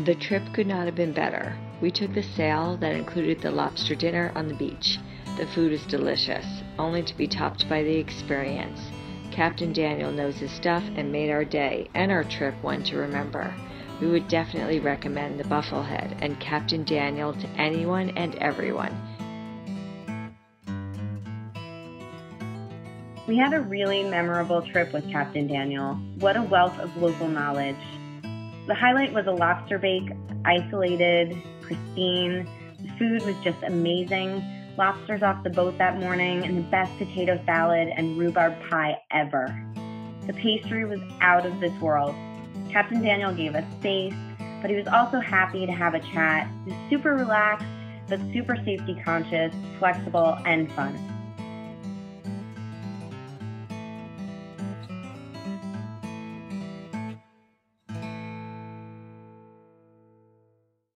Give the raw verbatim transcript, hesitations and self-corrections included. The trip could not have been better. We took the sail that included the lobster dinner on the beach. The food is delicious, only to be topped by the experience. Captain Daniel knows his stuff and made our day and our trip one to remember. We would definitely recommend the Bufflehead and Captain Daniel to anyone and everyone. We had a really memorable trip with Captain Daniel. What a wealth of local knowledge. The highlight was a lobster bake, isolated, pristine. The food was just amazing. Lobsters off the boat that morning, and the best potato salad and rhubarb pie ever. The pastry was out of this world. Captain Daniel gave us space, but he was also happy to have a chat. He was super relaxed, but super safety conscious, flexible, and fun.